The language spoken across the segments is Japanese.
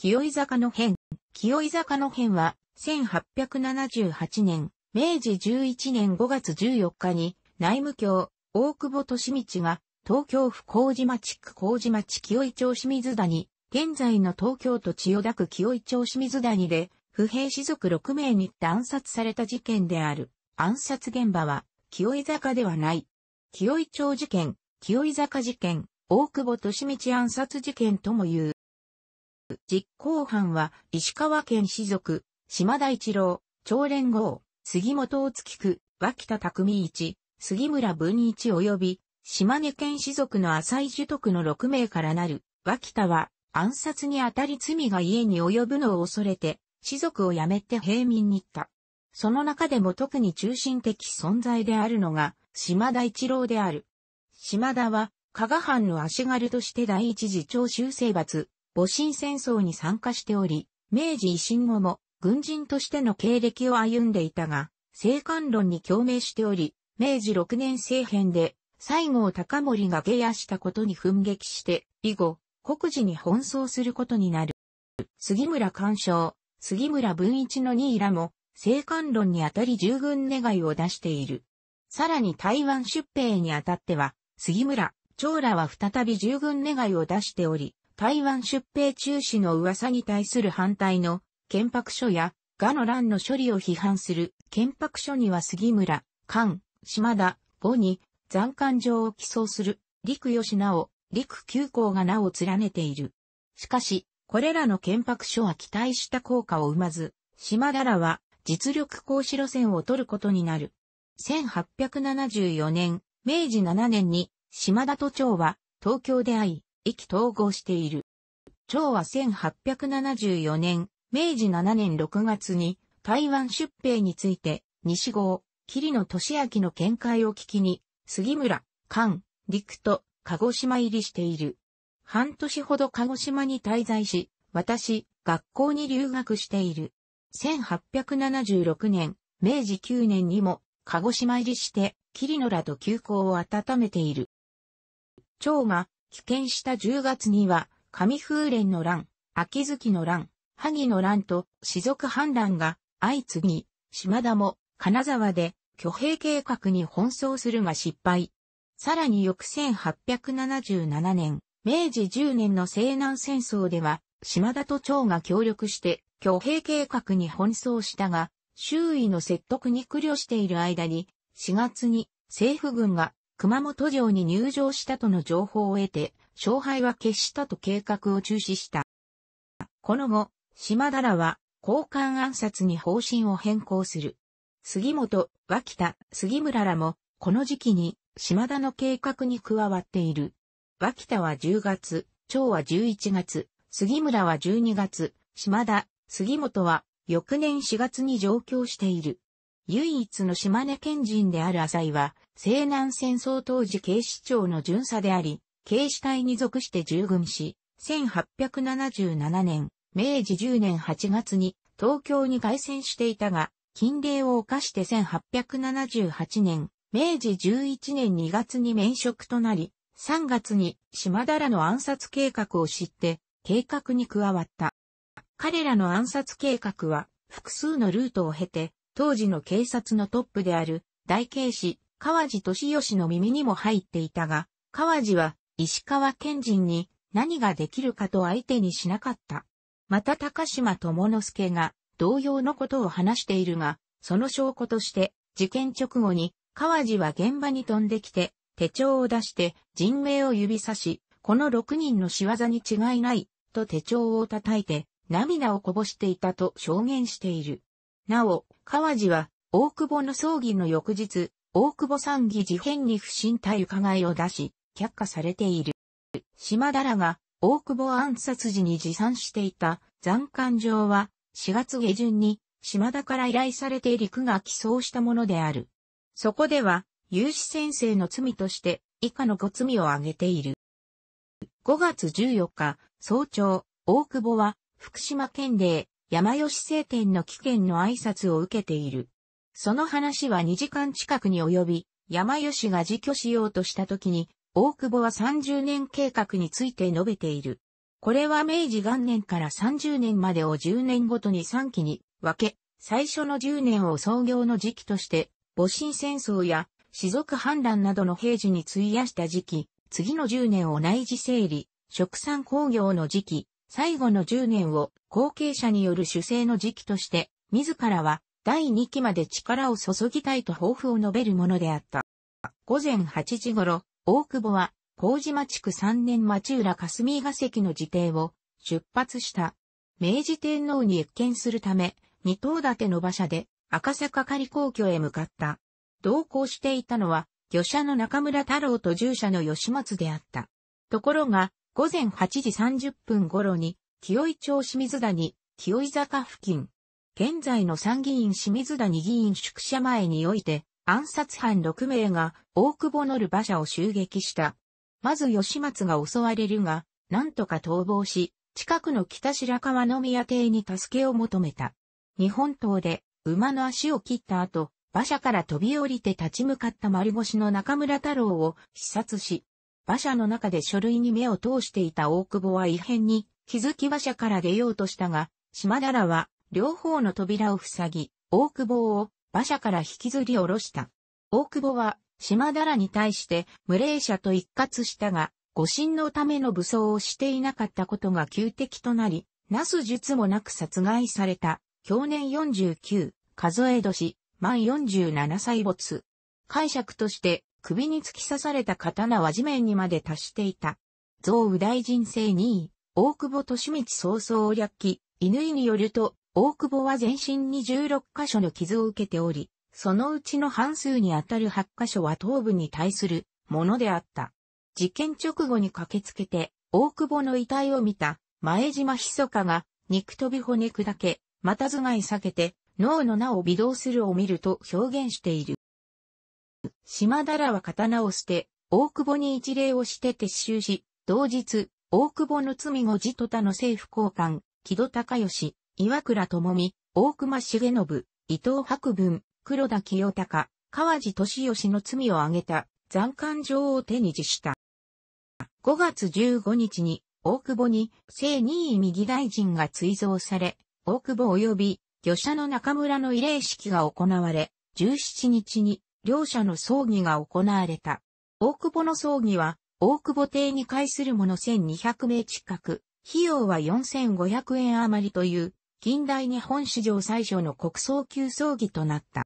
清井坂の変。清井坂の変は、1878年、明治11年5月14日に、内務卿、大久保利通が、東京府麹町区麹町清井町清水谷、現在の東京都千代田区清井町清水谷で、不平士族6名に暗殺された事件である。暗殺現場は、清井坂ではない。清井町事件、清井坂事件、大久保利通暗殺事件とも言う。実行犯は、石川県士族、島田一郎、長連豪、杉本大月区、脇田匠一、杉村文一及び、島根県士族の浅井樹徳の6名からなる。脇田は、暗殺にあたり罪が家に及ぶのを恐れて、士族を辞めて平民に行った。その中でも特に中心的存在であるのが、島田一郎である。島田は、加賀藩の足軽として第一次長州征伐、戊辰戦争に参加しており、明治維新後も、軍人としての経歴を歩んでいたが、政官論に共鳴しており、明治6年政変で、西郷隆盛が下野したことに憤激して、以後、国事に奔走することになる。杉村寛昌、杉村文一の2位らも、政官論にあたり従軍願いを出している。さらに台湾出兵にあたっては、杉村、長らは再び従軍願いを出しており、台湾出兵中止の噂に対する反対の、建白書や、賀の乱の処理を批判する、建白書には杉村、寛、島田、呉に、斬奸状を起訴する、陸義直、陸九公が名を連ねている。しかし、これらの建白書は期待した効果を生まず、島田らは実力行使路線を取ることになる。1874年、明治7年に島田と長は東京で会い、意気投合している。長は1874年、明治7年6月に台湾出兵について、西郷、桐野俊明の見解を聞きに、杉村、寛、陸と鹿児島入りしている。半年ほど鹿児島に滞在し、学校に留学している。1876年、明治9年にも、鹿児島入りして、桐野らと旧交を温めている。長が、帰県した10月には、上風連の乱、秋月の乱、萩の乱と、士族反乱が、相次ぎ、島田も、金沢で、挙兵計画に奔走するが失敗。さらに翌1877年、明治10年の西南戦争では、島田と長が協力して、挙兵計画に奔走したが、周囲の説得に苦慮している間に、4月に政府軍が熊本城に入城したとの情報を得て、勝敗は決したと計画を中止した。この後、島田らは、交換暗殺に方針を変更する。杉本、脇田、杉村らも、この時期に、島田の計画に加わっている。脇田は10月、長は11月、杉村は12月、島田、杉本は、翌年4月に上京している。唯一の島根県人である浅井は、西南戦争当時警視庁の巡査であり、警視隊に属して従軍し、1877年、明治10年8月に、東京に凱旋していたが、禁令を犯して1878年、明治11年2月に免職となり、3月に島田らの暗殺計画を知って、計画に加わった。彼らの暗殺計画は、複数のルートを経て、当時の警察のトップである、大警視、川地敏義の耳にも入っていたが、川地は、石川県人に何ができるかと相手にしなかった。また高島友之助が、同様のことを話しているが、その証拠として、事件直後に、川地は現場に飛んできて、手帳を出して、人名を指さし、この6人の仕業に違いない、と手帳を叩いて、涙をこぼしていたと証言している。なお、川地は、大久保の葬儀の翌日、大久保参議事変に不審た疑いを出し、却下されている。島田らが、大久保暗殺時に持参していた、斬奸状は、4月下旬に島田から依頼されて陸が起草したものである。そこでは、有志宣誓の罪として以下の5罪を挙げている。5月14日、早朝、大久保は福島県令山吉聖天の帰県の挨拶を受けている。その話は2時間近くに及び、山吉が自挙しようとした時に、大久保は30年計画について述べている。これは明治元年から30年までを10年ごとに3期に分け、最初の10年を創業の時期として、戊辰戦争や氏族反乱などの平時に費やした時期、次の10年を内事整理、殖産興業の時期、最後の10年を後継者による主政の時期として、自らは第2期まで力を注ぎたいと抱負を述べるものであった。午前8時頃、大久保は、麹島地区3年町浦霞ヶ関の自邸を出発した。明治天皇に謁見するため、二棟建ての馬車で赤坂仮皇居へ向かった。同行していたのは、御舎の中村太郎と従者の吉松であった。ところが、午前8時30分頃に、紀尾井町清水谷、紀尾井坂付近、現在の参議院清水谷議員宿舎前において、暗殺犯6名が大久保乗る馬車を襲撃した。まず吉松が襲われるが、なんとか逃亡し、近くの北白川宮邸に助けを求めた。日本刀で馬の足を切った後、馬車から飛び降りて立ち向かった丸腰の中村太郎を刺殺し、馬車の中で書類に目を通していた大久保は異変に気づき馬車から出ようとしたが、島田らは両方の扉を塞ぎ、大久保を馬車から引きずり下ろした。大久保は、島田らに対して無礼者と一喝したが、護身のための武装をしていなかったことが仇敵となり、なす術もなく殺害された。享年49、数え年、満47歳没。解釈として、首に突き刺された刀は地面にまで達していた。蔵右大臣正2位、大久保利通早々略記、乾によると、大久保は全身に16箇所の傷を受けており、そのうちの半数にあたる8箇所は頭部に対するものであった。事件直後に駆けつけて、大久保の遺体を見た、前島密が、肉飛び骨砕け、また頭蓋裂けて、脳の名を微動するを見ると表現している。島田らは刀を捨て、大久保に一礼をして撤収し、同日、大久保の罪後時と他の政府高官、木戸孝允、岩倉智美、大隈重信、伊藤博文、黒田清隆、川地俊義の罪を挙げた、斬官状を手に辞した。5月15日に、大久保に正二位右大臣が追贈され、大久保及び御舎の中村の慰霊式が行われ、17日に両者の葬儀が行われた。大久保の葬儀は、大久保邸に会する者1200名近く、費用は4500円余りという、近代日本史上最初の国葬級葬儀となった。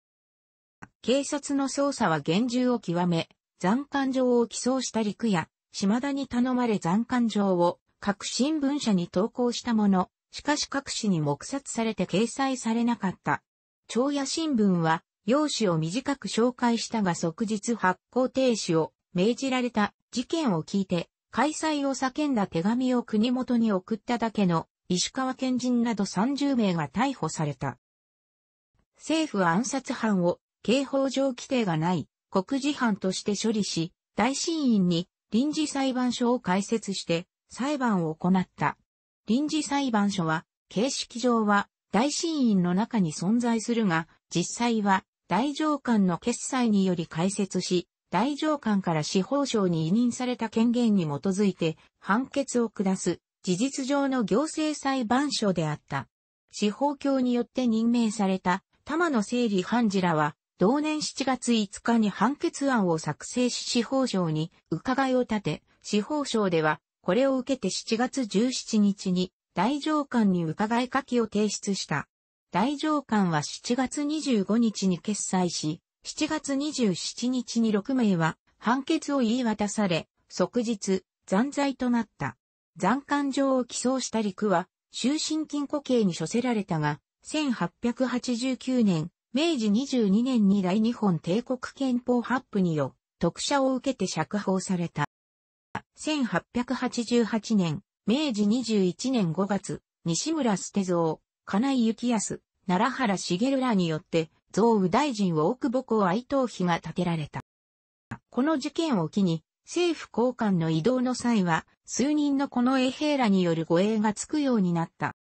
警察の捜査は厳重を極め、斬官状を起草した陸や、島田に頼まれ斬官状を各新聞社に投稿したもの、しかし各紙に黙殺されて掲載されなかった。朝野新聞は、要旨を短く紹介したが即日発行停止を命じられた事件を聞いて、開催を叫んだ手紙を国元に送っただけの石川県人など30名が逮捕された。政府は暗殺犯を刑法上規定がない国事犯として処理し、大審院に臨時裁判所を開設して裁判を行った。臨時裁判所は、形式上は大審院の中に存在するが、実際は大上官の決裁により開設し、大上官から司法省に委任された権限に基づいて判決を下す事実上の行政裁判所であった。司法卿によって任命された玉野整理判事らは、同年7月5日に判決案を作成し司法省に伺いを立て、司法省では、これを受けて7月17日に大上官に伺い書きを提出した。大上官は7月25日に決裁し、7月27日に6名は判決を言い渡され、即日、残罪となった。斬官状を起草した陸は、終身禁錮刑に処せられたが、1889年、明治22年に大日本帝国憲法8部によ、特赦を受けて釈放された。1888年、明治21年5月、西村捨蔵、金井幸康、奈良原茂らによって、蔵右大臣を大久保公哀悼碑が建てられた。この事件を機に、政府高官の異動の際は、数人の近衛兵らによる護衛がつくようになった。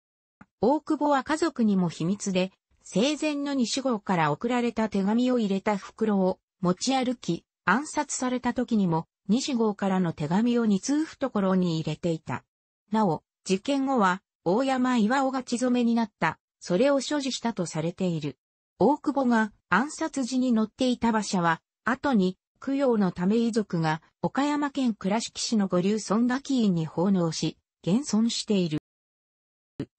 大久保は家族にも秘密で、生前の西郷から送られた手紙を入れた袋を持ち歩き、暗殺された時にも、西郷からの手紙を2通懐に入れていた。なお、事件後は、大山巌が血染めになった、それを所持したとされている。大久保が暗殺時に乗っていた馬車は、後に、供養のため遺族が、岡山県倉敷市の五龍尊陀寺院に奉納し、現存している。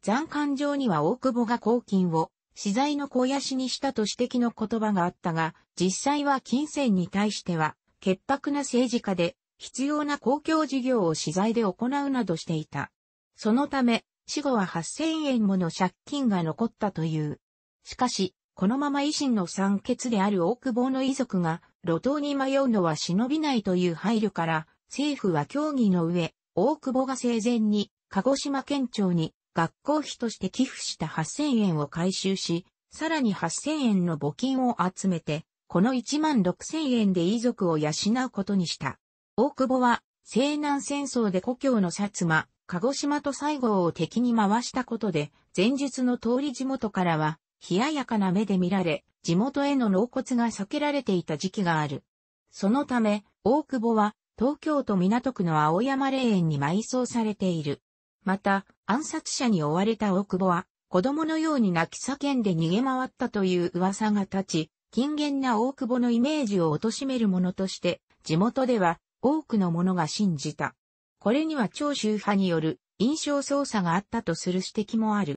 残棺上には大久保が公金を、私財の肥やしにしたと指摘の言葉があったが、実際は金銭に対しては、潔白な政治家で、必要な公共事業を私財で行うなどしていた。そのため、死後は8,000円もの借金が残ったという。しかし、このまま維新の三傑である大久保の遺族が、路頭に迷うのは忍びないという配慮から、政府は協議の上、大久保が生前に、鹿児島県庁に、学校費として寄付した8,000円を回収し、さらに8,000円の募金を集めて、この16,000円で遺族を養うことにした。大久保は、西南戦争で故郷の薩摩、鹿児島と西郷を敵に回したことで、前述の通り地元からは、冷ややかな目で見られ、地元への納骨が避けられていた時期がある。そのため、大久保は、東京都港区の青山霊園に埋葬されている。また、暗殺者に追われた大久保は、子供のように泣き叫んで逃げ回ったという噂が立ち、勤厳な大久保のイメージを貶めるものとして、地元では多くの者が信じた。これには長州派による印象操作があったとする指摘もある。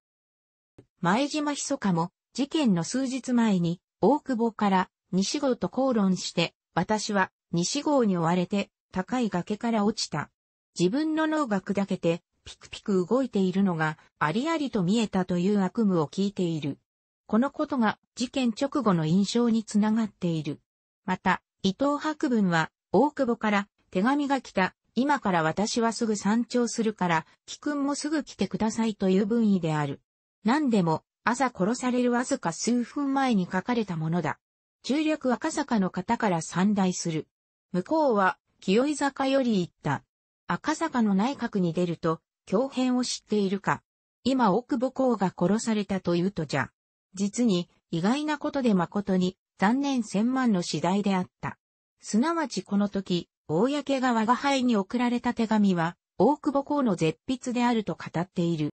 前島密も、事件の数日前に、大久保から西郷と口論して、私は西郷に追われて、高い崖から落ちた。自分の脳が砕けて、ピクピク動いているのがありありと見えたという悪夢を聞いている。このことが事件直後の印象につながっている。また、伊藤博文は大久保から手紙が来た。今から私はすぐ山頂するから、貴君もすぐ来てくださいという文意である。何でも朝殺されるわずか数分前に書かれたものだ。中略赤坂の方から参内する。向こうは清井坂より行った。赤坂の内閣に出ると、狂変を知っているか。今大久保公が殺されたというとじゃ。実に意外なことで誠に残念1000万の次第であった。すなわちこの時、公が我が輩に送られた手紙は、大久保公の絶筆であると語っている。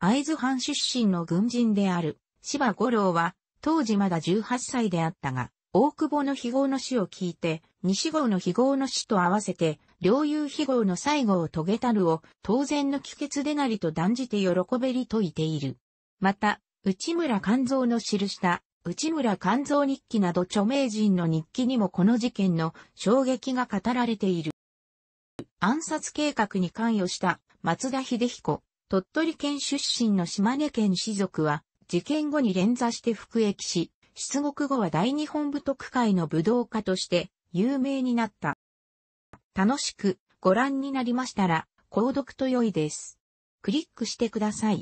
会津藩出身の軍人である、柴五郎は、当時まだ18歳であったが、大久保の非業の死を聞いて、西郷の非業の死と合わせて、領有非業の最後を遂げたるを当然の帰結でなりと断じて喜べりといている。また、内村勘蔵の記した内村勘蔵日記など著名人の日記にもこの事件の衝撃が語られている。暗殺計画に関与した松田秀彦、鳥取県出身の島根県士族は事件後に連座して服役し、出獄後は大日本武徳会の武道家として有名になった。楽しくご覧になりましたら、購読と良いです。クリックしてください。